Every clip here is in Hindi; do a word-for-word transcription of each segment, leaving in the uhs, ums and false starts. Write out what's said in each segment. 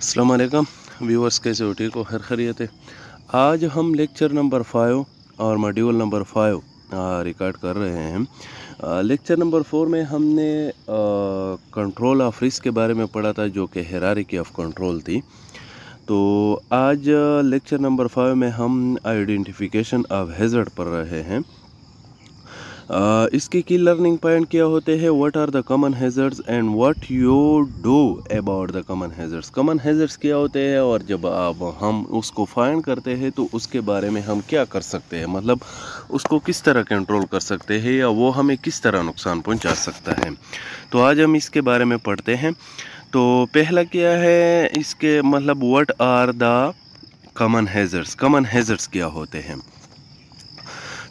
अस्सलाम वालेकुम व्यूअर्स, कैसे हो? ठीक हो? हर खैरियत है। आज हम लेक्चर नंबर फाइव और मॉड्यूल नंबर फाइव रिकॉर्ड कर रहे हैं। आ, लेक्चर नंबर फोर में हमने आ, कंट्रोल ऑफ रिस्क के बारे में पढ़ा था, जो कि हायरार्की ऑफ कंट्रोल थी। तो आज लेक्चर नंबर फाइव में हम आइडेंटिफिकेशन ऑफ हैजर्ड पढ़ रहे हैं। आ, इसके की लर्निंग पॉइंट क्या होते हैं? What are the common hazards and what you do about the common hazards. Common hazards क्या होते हैं और जब आप हम उसको फाइंड करते हैं तो उसके बारे में हम क्या कर सकते हैं, मतलब उसको किस तरह कंट्रोल कर सकते हैं या वो हमें किस तरह नुकसान पहुंचा सकता है। तो आज हम इसके बारे में पढ़ते हैं। तो पहला क्या है इसके, मतलब what are the common hazards. Common hazards क्या होते हैं?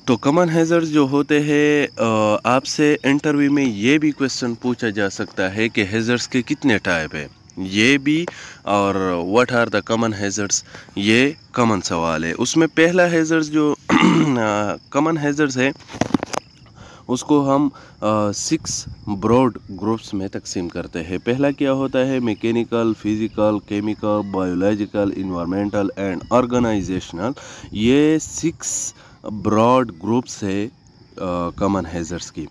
तो कॉमन हैजर्ड्स जो होते हैं, आपसे इंटरव्यू में ये भी क्वेश्चन पूछा जा सकता है कि हैजर्ड्स के कितने टाइप है, ये भी, और what are the common hazards, ये कॉमन सवाल है। उसमें पहला हैजर्ड्स जो कॉमन हैजर्ड्स है उसको हम आ, सिक्स ब्रॉड ग्रुप्स में तकसीम करते हैं। पहला क्या होता है? Mechanical, physical, chemical, biological, environmental and organisational. ये सिक्स ब्रॉड ग्रुप्स है कॉमन हैजर्ड्स की।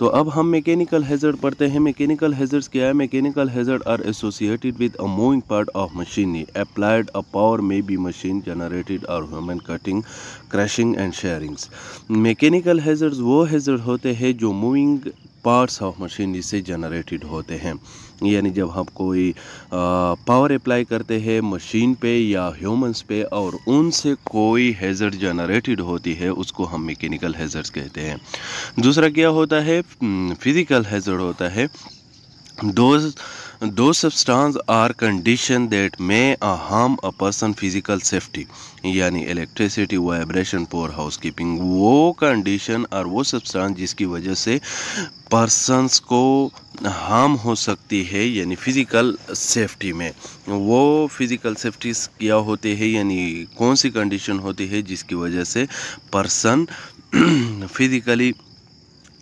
तो अब हम मैकेनिकल हैजर्ड पढ़ते हैं। मैकेनिकल हैजर्ड्स क्या है? Mechanical hazard are associated with a moving part of machinery applied a power may be machine generated और human cutting, crashing and sharings. Mechanical hazards वो हैजर्ड होते हैं जो मूविंग पार्ट्स ऑफ मशीनरी से जनरेटेड होते हैं, यानी जब हम कोई पावर अप्लाई करते हैं मशीन पे या ह्यूमंस पे और उनसे कोई हैजर्ड जनरेटेड होती है, उसको हम मैकेनिकल हैजर्ड्स कहते हैं। दूसरा क्या होता है? फिजिकल हैजर्ड होता है those those substances are condition that may harm a person physical safety, यानी electricity, vibration, poor housekeeping। वो condition और वो substance जिसकी वजह से persons को हार्म हो सकती है, यानी फिज़िकल सेफ्टी में। वो फिज़िकल सेफ्टी क्या होते हैं, यानी कौन सी कंडीशन होती है जिसकी वजह से पर्सन फिज़िकली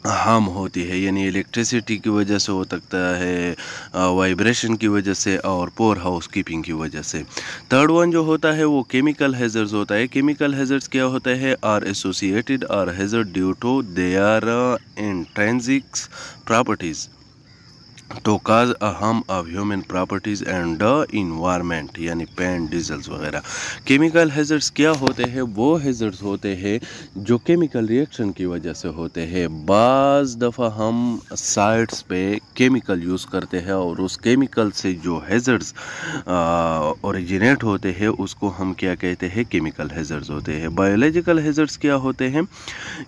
हार्म होती है, यानी इलेक्ट्रिसिटी की वजह से हो सकता है, वाइब्रेशन की वजह से और पोर हाउस कीपिंग की वजह से। थर्ड वन जो होता है वो केमिकल हैजर्ड्स होता है। केमिकल हैजर्ड्स क्या होता है? Are associated are hazard due to their intrinsic properties to cause a harm of human properties and the environment, यानी पेन, डीजल्स वगैरह। केमिकल हैजर्ड्स क्या होते हैं? वो हैजर्ड्स होते हैं जो केमिकल रिएक्शन की वजह से होते हैं। बाज़ दफ़ा हम साइट्स पे केमिकल यूज़ करते हैं और उस केमिकल से जो हैजर्ड्स ओरिजिनेट होते हैं उसको हम क्या कहते हैं? केमिकल हैजर्ड्स होते हैं। बायोलॉजिकल हैजर्ड्स क्या होते हैं?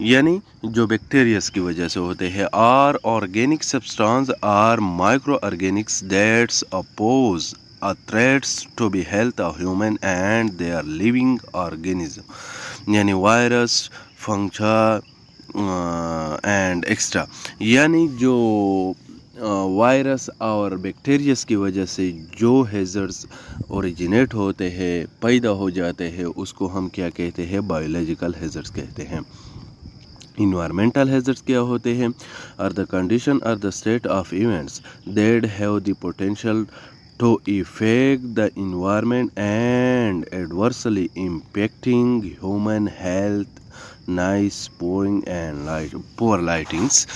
यानी जो बैक्टीरियाज़ की वजह से होते हैं। Are organic substance are micro organics that's oppose a threats to be health of human and they are living organism, यानी वायरस, फंगस एंड एक्स्ट्रा, यानी जो वायरस और बैक्टीरियाज की वजह से जो हैजर्ड्स ओरिजिनेट होते हैं, पैदा हो जाते हैं, उसको हम क्या कहते हैं? बायोलॉजिकल हैजर्ड्स कहते हैं। इन्वायरमेंटल हैजर्ड्स क्या होते हैं? Are the condition are the state of events that have the potential to effect the environment and adversely impacting human health, noise, pouring and light, poor lightings.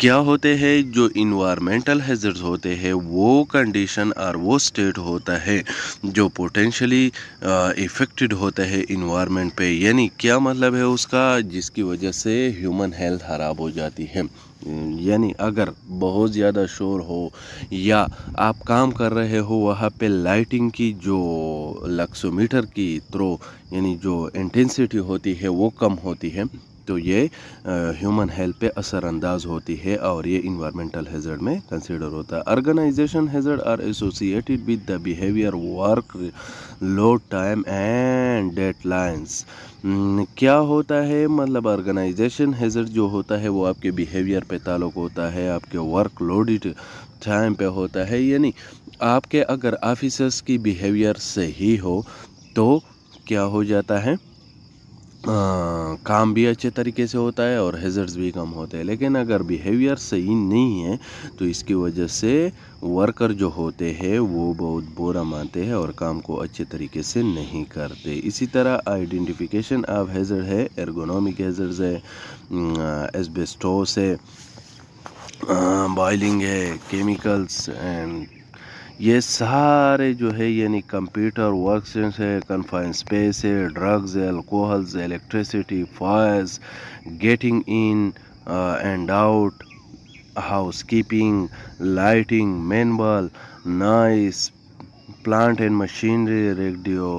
क्या होते हैं? जो इन्वायरमेंटल हैजर्ड्स होते हैं वो कंडीशन और वो स्टेट होता है जो पोटेंशली इफेक्टेड होता है इन्वायरमेंट पे, यानी क्या मतलब है उसका? जिसकी वजह से ह्यूमन हेल्थ खराब हो जाती है। यानी अगर बहुत ज़्यादा शोर हो या आप काम कर रहे हो, वहाँ पे लाइटिंग की जो लक्सोमीटर की थ्रो, यानी जो इंटेंसिटी होती है वो कम होती है, तो ये ह्यूमन हेल्थ पे असरअंदाज होती है और ये इन्वायरमेंटल हैजर्ड में कंसीडर होता है। Organisation hazard are associated with the behaviour, work load, time and deadlines. क्या होता है? मतलब ऑर्गेनाइजेशन हैजर्ड जो होता है वो आपके बिहेवियर पे ताल्लुक़ होता है, आपके वर्क लोडेड टाइम पे होता है, यानी आपके अगर ऑफिसर्स की बिहेवियर सही हो तो क्या हो जाता है? काम भी अच्छे तरीके से होता है और हैजर्ड्स भी कम होते हैं। लेकिन अगर बिहेवियर सही नहीं है तो इसकी वजह से वर्कर जो होते हैं वो बहुत बुरा मानते हैं और काम को अच्छे तरीके से नहीं करते। इसी तरह आइडेंटिफिकेशन ऑफ हैजर्ड है, एर्गोनॉमिक हैजर्ड्स है, एस्बेस्टोस है, बॉइलिंग है, केमिकल्स एंड ये सारे जो है यानी कंप्यूटर वर्कस्टेशन है, कन्फाइन स्पेस है, drugs, alcohols, electricity, fires, getting in and out, housekeeping, lighting, manual, noise, plant and machinery, radio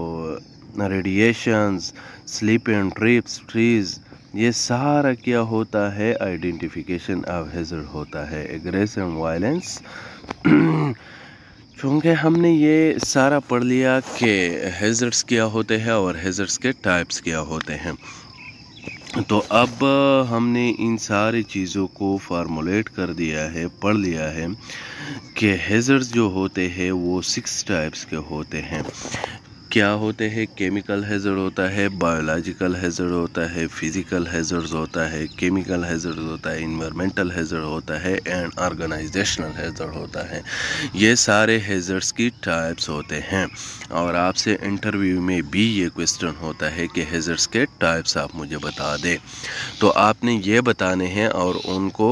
radiations, slip and trips, trees, ये सारा क्या होता है आइडेंटिफिकेशन ऑफ हैजर्ड होता है। एग्रेशन, वायलेंस, चूँकि हमने ये सारा पढ़ लिया कि हैजर्ड्स क्या होते हैं और हैजर्ड्स के टाइप्स क्या होते हैं, तो अब हमने इन सारी चीज़ों को फार्मूलेट कर दिया है, पढ़ लिया है कि हैजर्ड्स जो होते हैं वो सिक्स टाइप्स के होते हैं। क्या होते हैं? केमिकल हैजर्ड होता है, बायोलॉजिकल हैजर्ड होता है, फिजिकल हैजर्ड होता है, केमिकल हैजर्ड होता है, इन्वायरमेंटल हैजर्ड होता है एंड ऑर्गेनाइजेशनल हैजर्ड होता है। ये सारे हैजर्ड्स की टाइप्स होते हैं और आपसे इंटरव्यू में भी ये क्वेश्चन होता है कि हैजर्ड्स के टाइप्स आप मुझे बता दें, तो आपने ये बताने हैं और उनको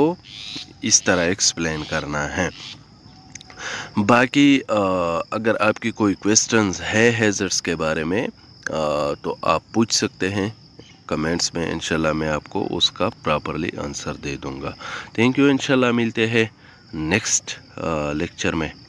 इस तरह एक्सप्लेन करना है। बाकी आ, अगर आपकी कोई क्वेश्चंस है हैजर्ड्स के बारे में आ, तो आप पूछ सकते हैं कमेंट्स में, इंशाल्लाह मैं आपको उसका प्रॉपरली आंसर दे दूंगा। थैंक यू, इंशाल्लाह मिलते हैं नेक्स्ट लेक्चर में।